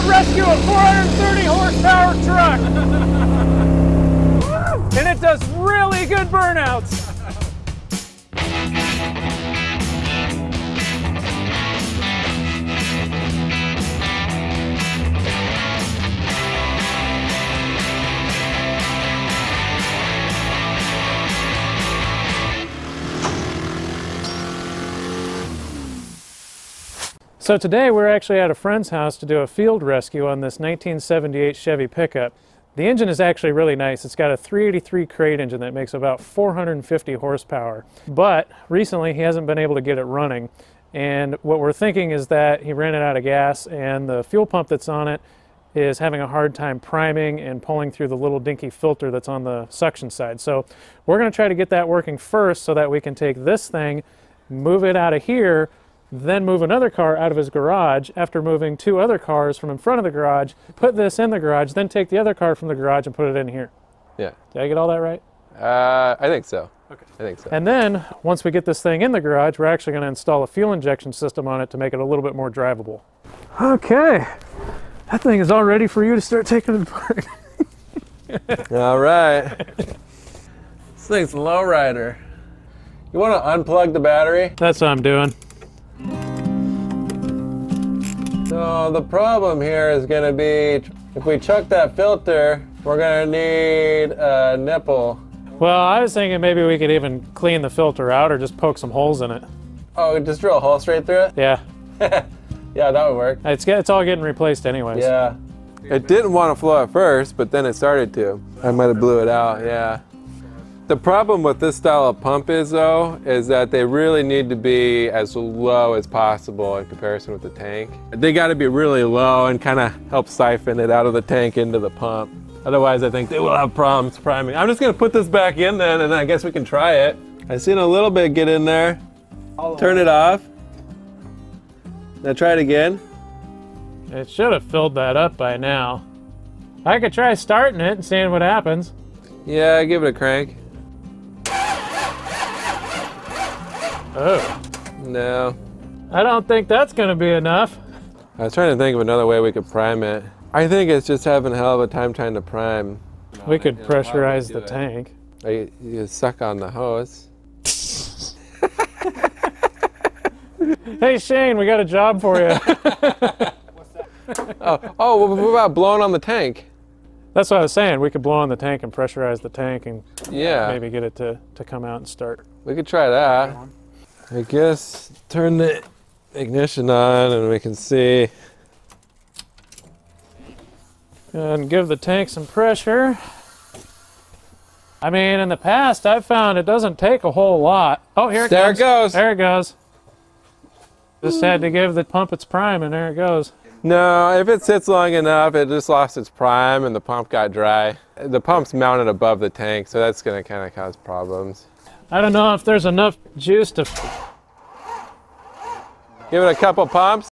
help rescue a 430 horsepower truck. And it does really good burnouts. So today we're actually at a friend's house to do a field rescue on this 1978 Chevy pickup. The engine is actually really nice. It's got a 383 crate engine that makes about 450 horsepower. But recently he hasn't been able to get it running. And what we're thinking is that he ran it out of gas and the fuel pump that's on it is having a hard time priming and pulling through the little dinky filter that's on the suction side. So we're going to try to get that working first so that we can take this thing, move it out of here, then move another car out of his garage after moving two other cars from in front of the garage, put this in the garage, then take the other car from the garage and put it in here. Yeah. Did I get all that right? I think so. Okay. I think so. And then once we get this thing in the garage, we're actually going to install a fuel injection system on it to make it a little bit more drivable. Okay. That thing is all ready for you to start taking it apart. All right. This thing's a lowrider. You want to unplug the battery? That's what I'm doing. So the problem here is going to be, if we chuck that filter, we're going to need a nipple. Well, I was thinking maybe we could even clean the filter out or just poke some holes in it. Oh, just drill a hole straight through it? Yeah. Yeah, that would work. It's all getting replaced anyways. Yeah. It didn't want to flow at first, but then it started to. I might have blew it out, yeah. The problem with this style of pump is, though, is that they really need to be as low as possible in comparison with the tank. They got to be really low and kind of help siphon it out of the tank into the pump. Otherwise, I think they will have problems priming. I'm just going to put this back in then, and I guess we can try it. I've seen a little bit get in there. Turn it off. Now try it again. It should have filled that up by now. I could try starting it and seeing what happens. Yeah, give it a crank. Oh. No. I don't think that's going to be enough. I was trying to think of another way we could prime it. I think it's just having a hell of a time trying to prime. We could pressurize the tank. You suck on the hose. Hey, Shane, we got a job for you. What's that? Oh, what about blowing on the tank? That's what I was saying. We could blow on the tank and pressurize the tank and maybe get it to come out and start. We could try that. I guess turn the ignition on and we can see. And give the tank some pressure. I mean, in the past, I've found it doesn't take a whole lot. Oh, here it goes. There it goes. There it goes. Just had to give the pump its prime and there it goes. No, if it sits long enough, it just lost its prime and the pump got dry. The pump's mounted above the tank, so that's going to kind of cause problems. I don't know if there's enough juice to... Give it a couple pumps.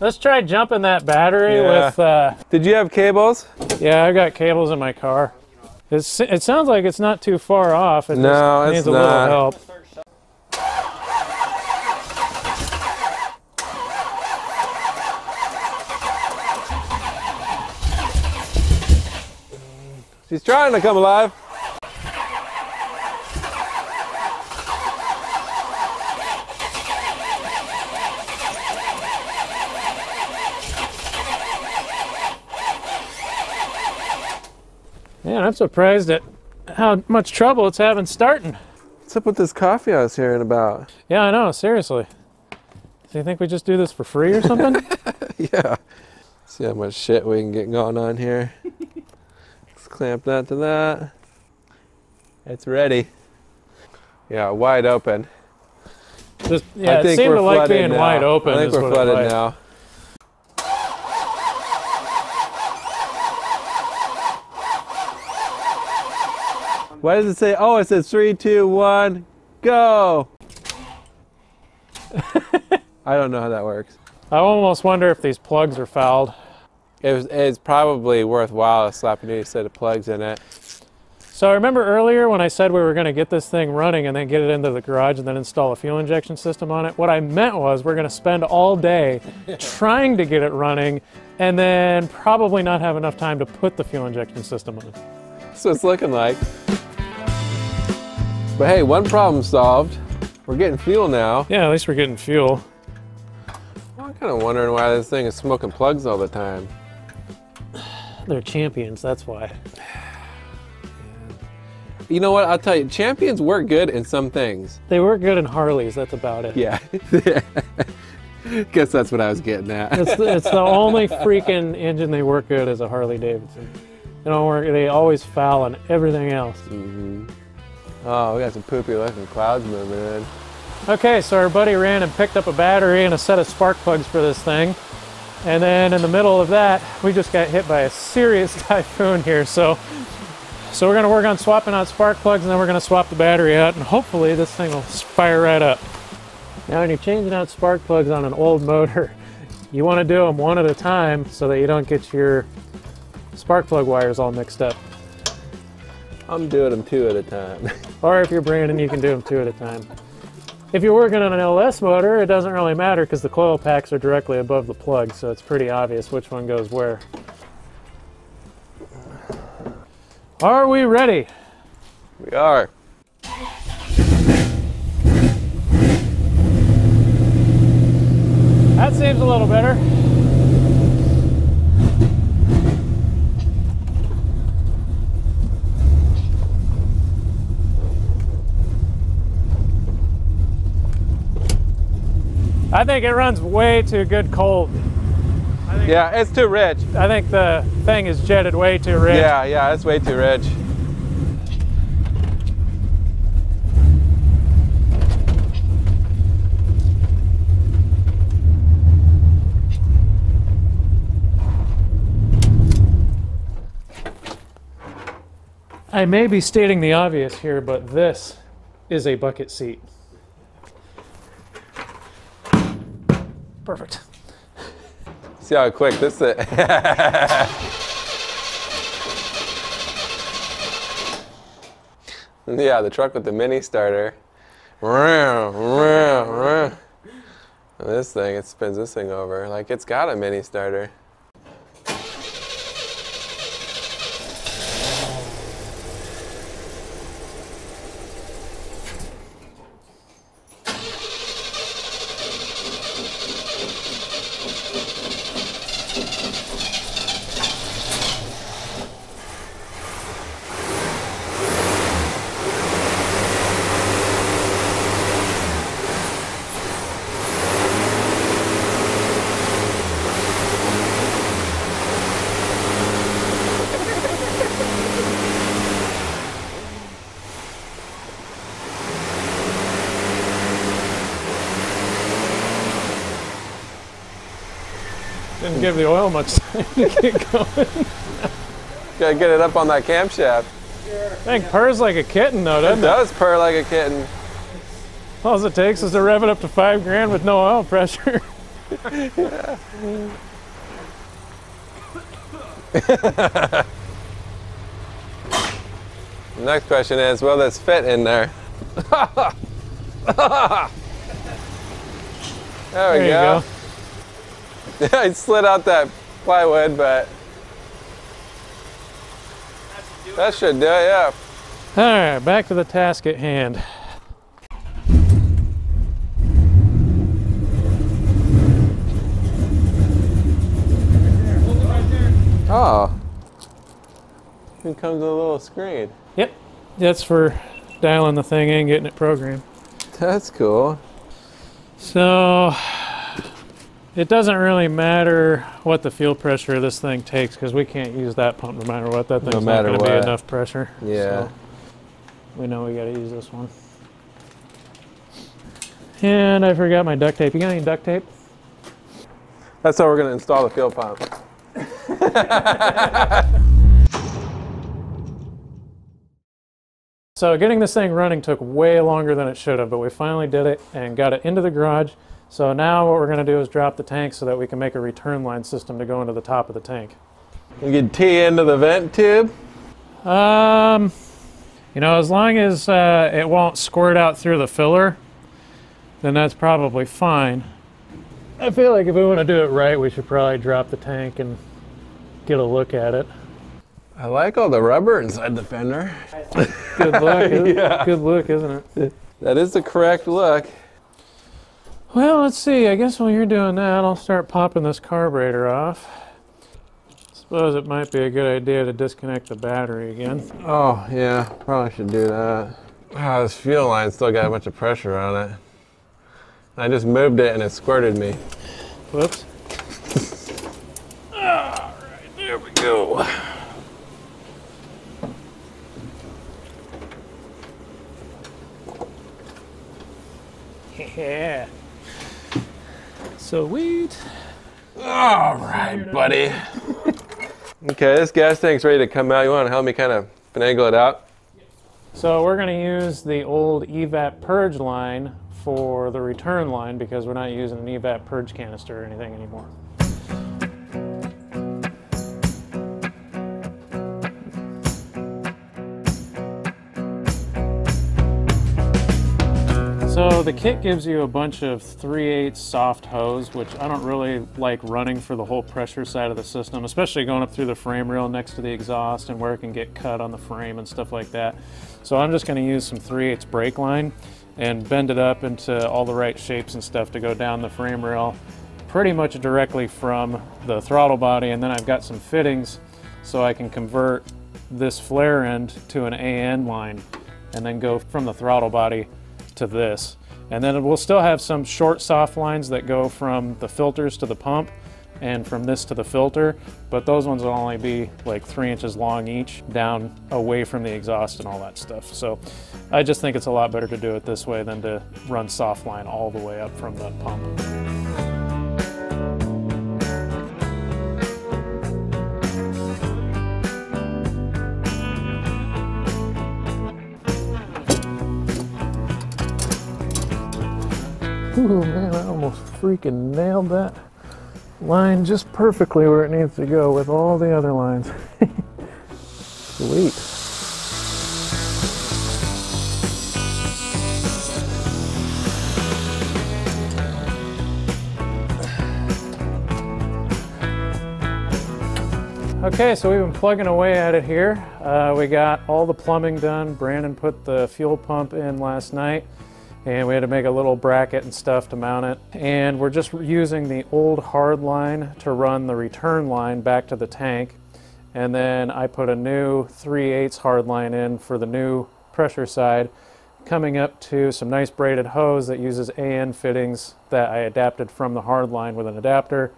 Let's try jumping that battery with... Did you have cables? Yeah, I've got cables in my car. It sounds like it's not too far off. It just needs a little help. She's trying to come alive. Man, I'm surprised at how much trouble it's having starting. What's up with this coffee I was hearing about? Yeah, I know, seriously. Do you think we just do this for free or something? Yeah. See how much shit we can get going on here. Clamp that to that. It's ready. Yeah, wide open. I think it seemed to like being wide open. I think we're flooded now. Why does it say? Oh, it says 3, 2, 1, go. I don't know how that works. I almost wonder if these plugs are fouled. It's probably worthwhile slapping a new set of plugs in it. So I remember earlier when I said we were going to get this thing running and then get it into the garage and then install a fuel injection system on it. What I meant was we're going to spend all day trying to get it running and then probably not have enough time to put the fuel injection system on it. So it's looking like. But hey, one problem solved. We're getting fuel now. Yeah, at least we're getting fuel. I'm kind of wondering why this thing is smoking plugs all the time. They're champions, that's why. You know what, I'll tell you, champions work good in some things. They work good in Harleys, that's about it. Yeah. Guess that's what I was getting at. It's the only freaking engine they work good is a Harley-Davidson. They don't work, they always foul on everything else. Mm-hmm. Oh, we got some poopy looking clouds moving in. Okay, so our buddy ran and picked up a battery and a set of spark plugs for this thing. And then in the middle of that, we just got hit by a serious typhoon here, so we're going to work on swapping out spark plugs, and then we're going to swap the battery out, and hopefully this thing will fire right up. Now when you're changing out spark plugs on an old motor, you want to do them one at a time so that you don't get your spark plug wires all mixed up. I'm doing them two at a time. Or if you're Brandon, you can do them two at a time. If you're working on an LS motor, it doesn't really matter because the coil packs are directly above the plug, so it's pretty obvious which one goes where. Are we ready? We are. That seems a little better. I think it runs way too good cold. Yeah, it's too rich. I think the thing is jetted way too rich. Yeah, it's way too rich. I may be stating the obvious here, but this is a bucket seat. Perfect. See how quick this is. Yeah, the truck with the mini starter. This thing, it spins this thing over. Like, it's got a mini starter. Didn't give the oil much time to get going. Gotta get it up on that camshaft. I think purrs like a kitten though, doesn't it? It does purr like a kitten. All it takes is to rev it up to 5 grand with no oil pressure. Yeah. The next question is, will this fit in there? There we go. I slid out that plywood, but that should do it, yeah. All right, back to the task at hand. Oh, here comes a little screen. Yep, that's for dialing the thing in, getting it programmed. That's cool. So it doesn't really matter what the fuel pressure this thing takes because we can't use that pump no matter what. That thing's not going to be enough pressure. Yeah. So we know we got to use this one. And I forgot my duct tape. You got any duct tape? That's how we're going to install the fuel pump. So getting this thing running took way longer than it should have, but we finally did it and got it into the garage. So now what we're going to do is drop the tank so that we can make a return line system to go into the top of the tank. You can tee into the vent tube? You know, as long as it won't squirt out through the filler, then that's probably fine. I feel like if we want to do it right, we should probably drop the tank and get a look at it. I like all the rubber inside the fender. Good look, yeah. Good look, isn't it? That is the correct look. Well, let's see. I guess while you're doing that, I'll start popping this carburetor off. I suppose it might be a good idea to disconnect the battery again. Oh, yeah. Probably should do that. Ah, this fuel line's still got a bunch of pressure on it. I just moved it and it squirted me. Whoops. All right, there we go. Yeah. Sweet. All right, buddy. Okay, this gas tank's ready to come out. You want to help me kind of finagle it out? So we're going to use the old EVAP purge line for the return line because we're not using an EVAP purge canister or anything anymore. So the kit gives you a bunch of 3/8 soft hose, which I don't really like running for the whole pressure side of the system, especially going up through the frame rail next to the exhaust and where it can get cut on the frame and stuff like that. So I'm just going to use some 3/8 brake line and bend it up into all the right shapes and stuff to go down the frame rail pretty much directly from the throttle body. And then I've got some fittings so I can convert this flare end to an AN line and then go from the throttle body to this. And then we'll still have some short soft lines that go from the filters to the pump and from this to the filter, but those ones will only be like 3 inches long each, down away from the exhaust and all that stuff. So I just think it's a lot better to do it this way than to run soft line all the way up from the pump. Ooh, man, I almost freaking nailed that line just perfectly where it needs to go with all the other lines. Sweet. Okay, so we've been plugging away at it here. We got all the plumbing done. Brandon put the fuel pump in last night. And we had to make a little bracket and stuff to mount it. And we're just using the old hard line to run the return line back to the tank. And then I put a new 3/8 hard line in for the new pressure side, coming up to some nice braided hose that uses AN fittings that I adapted from the hard line with an adapter.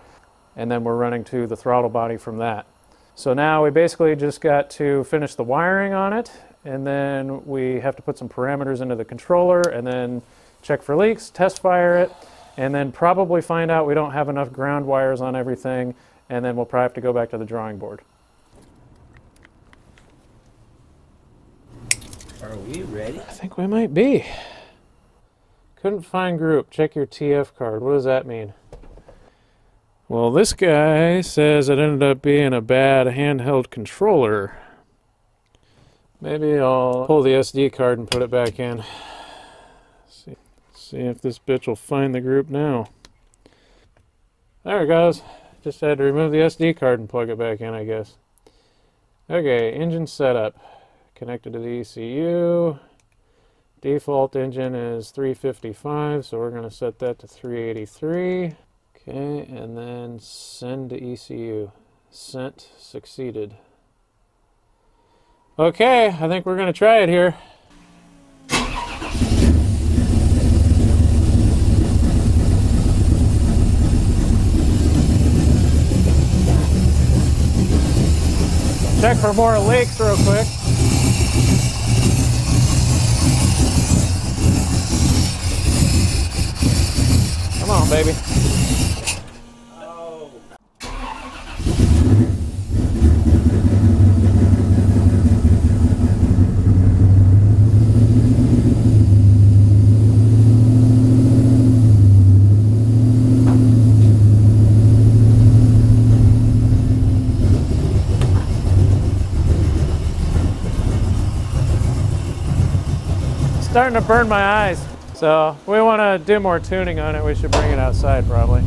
And then we're running to the throttle body from that. So now we basically just got to finish the wiring on it. And then we have to put some parameters into the controller and then check for leaks, test fire it, and then probably find out we don't have enough ground wires on everything, and then we'll probably have to go back to the drawing board. Are we ready? I think we might be. Couldn't find group. Check your TF card. What does that mean? Well, this guy says it ended up being a bad handheld controller. Maybe I'll pull the SD card and put it back in. See if this bitch will find the group now. There it goes. Just had to remove the SD card and plug it back in, I guess. Okay, engine setup. Connected to the ECU. Default engine is 355, so we're going to set that to 383. Okay, and then send to ECU. Sent, succeeded. Okay, I think we're gonna try it here. Check for more leaks real quick. Come on, baby. starting to burn my eyes. So if we want to do more tuning on it, we should bring it outside probably.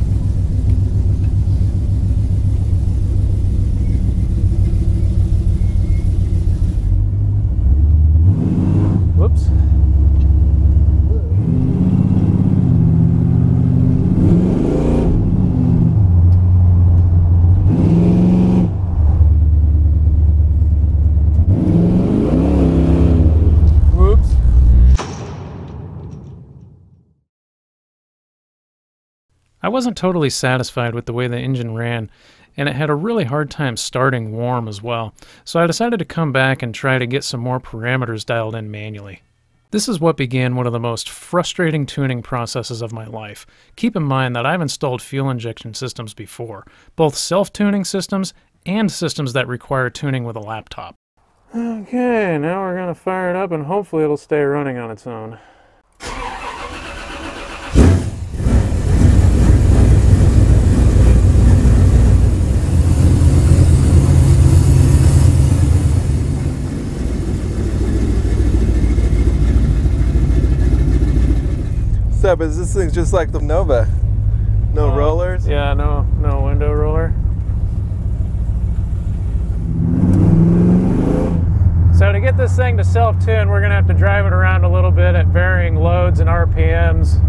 Whoops. I wasn't totally satisfied with the way the engine ran, and it had a really hard time starting warm as well, so I decided to come back and try to get some more parameters dialed in manually. This is what began one of the most frustrating tuning processes of my life. Keep in mind that I've installed fuel injection systems before, both self-tuning systems and systems that require tuning with a laptop. Okay, now we're gonna fire it up and hopefully it'll stay running on its own. But this thing's just like the Nova. No rollers? Yeah, no window roller. So to get this thing to self-tune, we're gonna have to drive it around a little bit at varying loads and RPMs.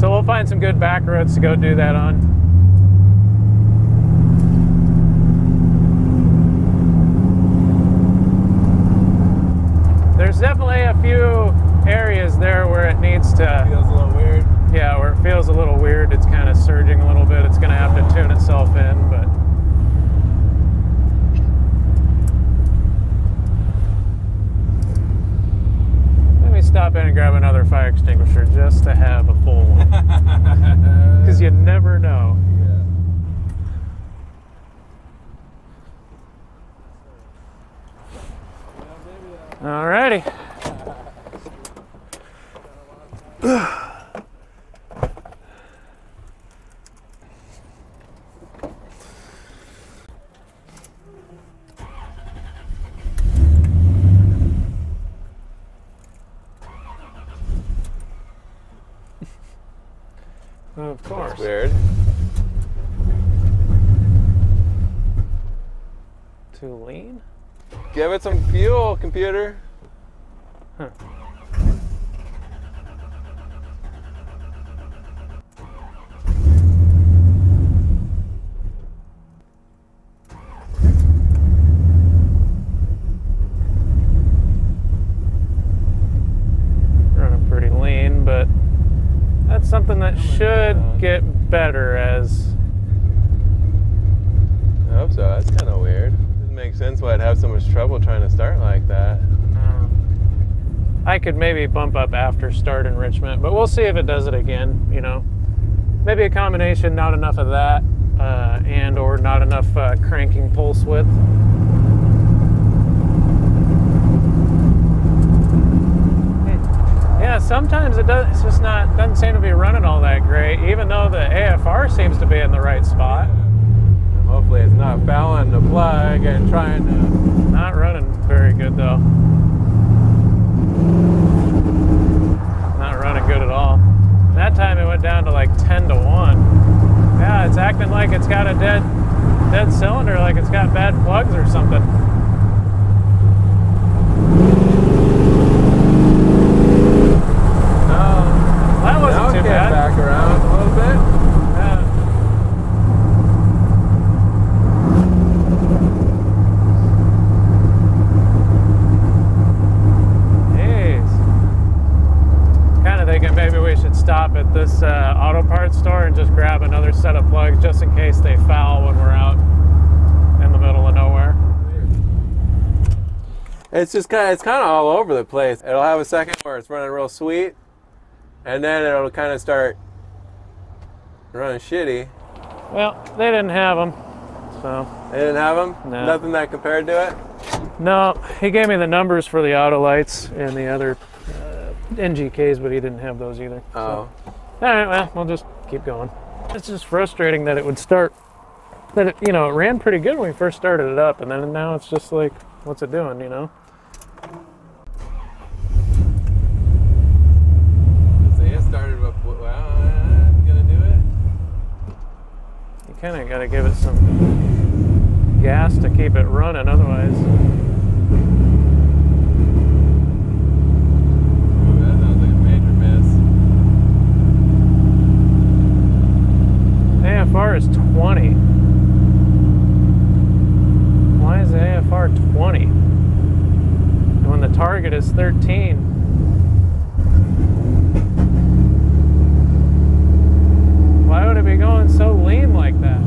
So we'll find some good back roads to go do that on. There's definitely a few areas there where it needs to... It feels a little weird. Yeah, where it feels a little weird. It's kind of surging a little bit. It's going to have to tune itself in, but... Let me stop in and grab another fire extinguisher just to have a full one. Because you never know. Yeah. Alrighty. Of course. That's weird. Too lean? Give it some fuel, computer. Huh. Something that should get better as... I hope so. That's kind of weird. Doesn't make sense why I'd have so much trouble trying to start like that. No. I could maybe bump up after start enrichment, but we'll see if it does it again, you know. Maybe a combination, not enough of that, and or not enough cranking pulse width. Yeah, sometimes it does. It's just not doesn't seem to be running all that great, even though the AFR seems to be in the right spot. Yeah. Hopefully, it's not fouling the plug and trying to. Not running very good though. Not running good at all. That time it went down to like 10 to 1. Yeah, it's acting like it's got a dead cylinder, like it's got bad plugs or something. Back around a little bit. Yeah. Kind of thinking maybe we should stop at this auto parts store and just grab another set of plugs just in case they foul when we're out in the middle of nowhere. It's just kind of all over the place. It'll have a second where it's running real sweet. And then it'll kind of start running shitty. Well, they didn't have them, so. They didn't have them? No. Nothing that compared to it? No, he gave me the numbers for the Autolites and the other NGKs, but he didn't have those either. Oh. So. All right, well, we'll just keep going. It's just frustrating that it would start, that it, you know, it ran pretty good when we first started it up, and then now it's just like, what's it doing, you know? to give it some gas to keep it running, otherwise. AFR is 20. Why is the AFR 20? And when the target is 13. Why would it be going so lean like that?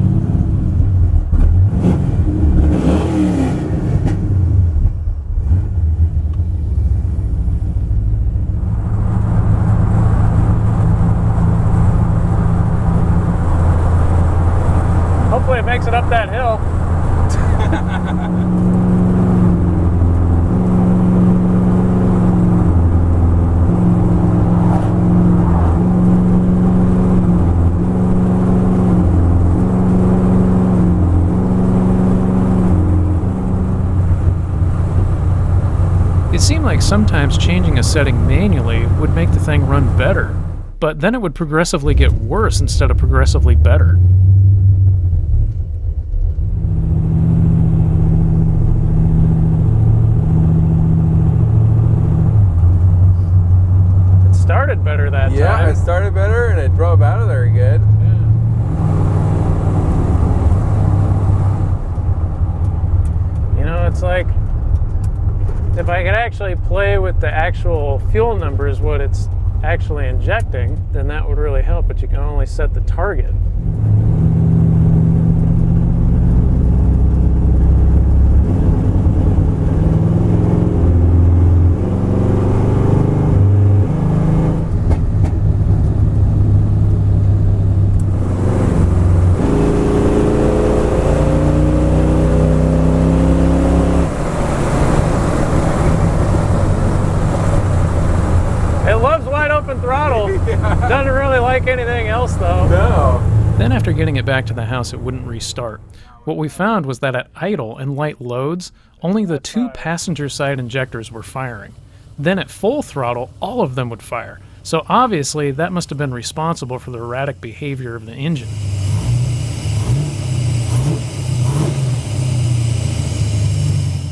Hopefully it makes it up that hill. It seemed like sometimes changing a setting manually would make the thing run better, but then it would progressively get worse instead of progressively better. Started better that time. Yeah, it started better and it drove out of there good. Yeah. You know, it's like if I could actually play with the actual fuel numbers, what it's actually injecting, then that would really help, but you can only set the target. Doesn't really like anything else though. No. Then after getting it back to the house, it wouldn't restart. What we found was that at idle and light loads, only the two passenger side injectors were firing. Then at full throttle, all of them would fire. So obviously that must have been responsible for the erratic behavior of the engine.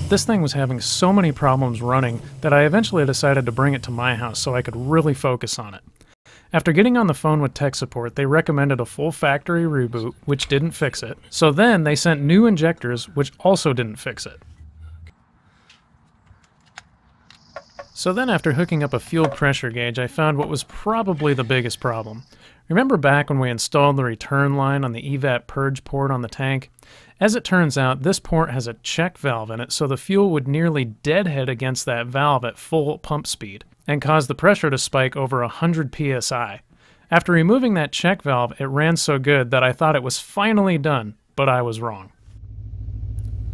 This thing was having so many problems running that I eventually decided to bring it to my house so I could really focus on it. After getting on the phone with tech support, they recommended a full factory reboot, which didn't fix it. So then they sent new injectors, which also didn't fix it. So then after hooking up a fuel pressure gauge, I found what was probably the biggest problem. Remember back when we installed the return line on the EVAP purge port on the tank? As it turns out, this port has a check valve in it, so the fuel would nearly deadhead against that valve at full pump speed and cause the pressure to spike over 100 psi. After removing that check valve, it ran so good that I thought it was finally done, but I was wrong.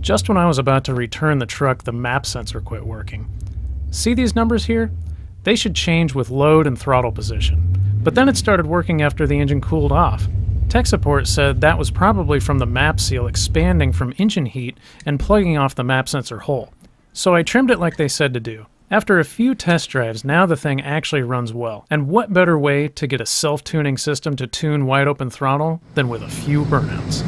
Just when I was about to return the truck, the map sensor quit working. See these numbers here? They should change with load and throttle position. But then it started working after the engine cooled off. Tech support said that was probably from the map seal expanding from engine heat and plugging off the map sensor hole. So I trimmed it like they said to do. After a few test drives, now the thing actually runs well. And what better way to get a self-tuning system to tune wide open throttle than with a few burnouts?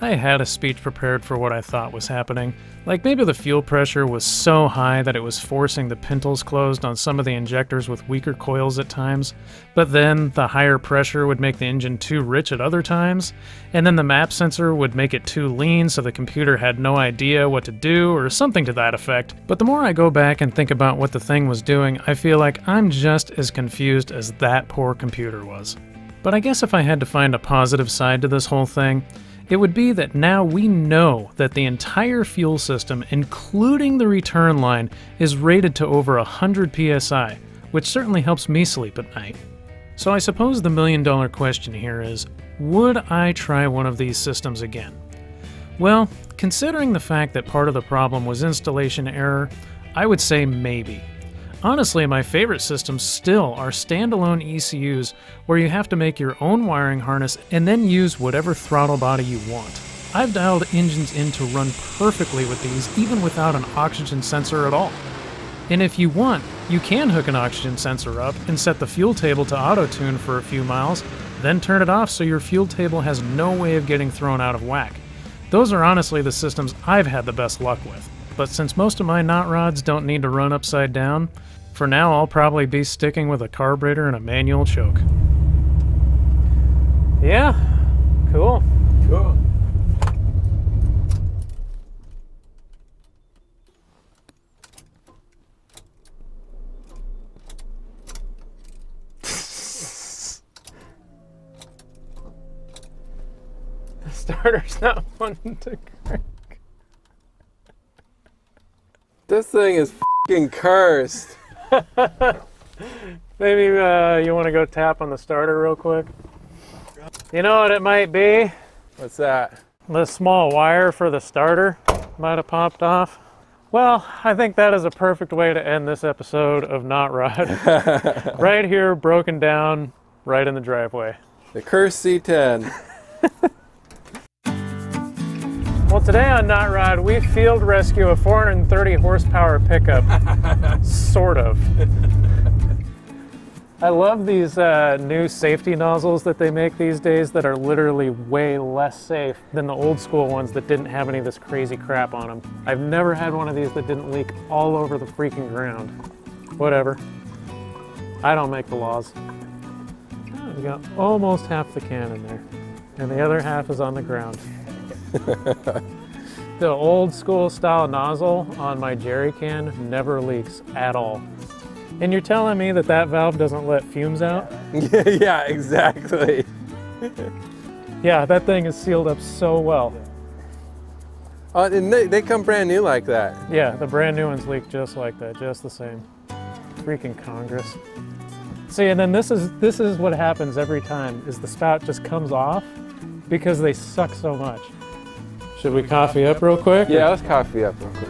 I had a speech prepared for what I thought was happening. Like maybe the fuel pressure was so high that it was forcing the pintles closed on some of the injectors with weaker coils at times, but then the higher pressure would make the engine too rich at other times, and then the map sensor would make it too lean so the computer had no idea what to do or something to that effect. But the more I go back and think about what the thing was doing, I feel like I'm just as confused as that poor computer was. But I guess if I had to find a positive side to this whole thing, it would be that now we know that the entire fuel system, including the return line, is rated to over 100 psi, which certainly helps me sleep at night. So I suppose the million-dollar question here is, would I try one of these systems again? Well, considering the fact that part of the problem was installation error, I would say maybe. Honestly, my favorite systems still are standalone ECUs where you have to make your own wiring harness and then use whatever throttle body you want. I've dialed engines in to run perfectly with these even without an oxygen sensor at all. And if you want, you can hook an oxygen sensor up and set the fuel table to auto-tune for a few miles, then turn it off so your fuel table has no way of getting thrown out of whack. Those are honestly the systems I've had the best luck with. But since most of my knot rods don't need to run upside down, for now I'll probably be sticking with a carburetor and a manual choke. Yeah, cool. Cool. The starter's not wanting to crank. This thing is f***ing cursed. Maybe you want to go tap on the starter real quick? You know what it might be? What's that? The small wire for the starter might have popped off. Well, I think that is a perfect way to end this episode of Knot Rod. Right here, broken down, right in the driveway. The cursed C10. Well, today on Knot Rod, we field rescue a 430 horsepower pickup, sort of. I love these new safety nozzles that they make these days that are literally way less safe than the old school ones that didn't have any of this crazy crap on them. I've never had one of these that didn't leak all over the freaking ground. Whatever. I don't make the laws. Oh, we got almost half the can in there, and the other half is on the ground. The old school style nozzle on my jerry can never leaks at all. And you're telling me that that valve doesn't let fumes out? Yeah, exactly. Yeah, that thing is sealed up so well. And they come brand new like that. Yeah, the brand new ones leak just like that, just the same. Freaking Congress. See, and then this is what happens every time, is the spout just comes off because they suck so much. Should we coffee up real quick? Yeah, let's coffee up real quick.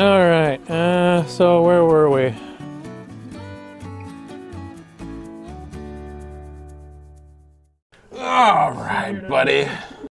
All right, so where were we? All right, buddy.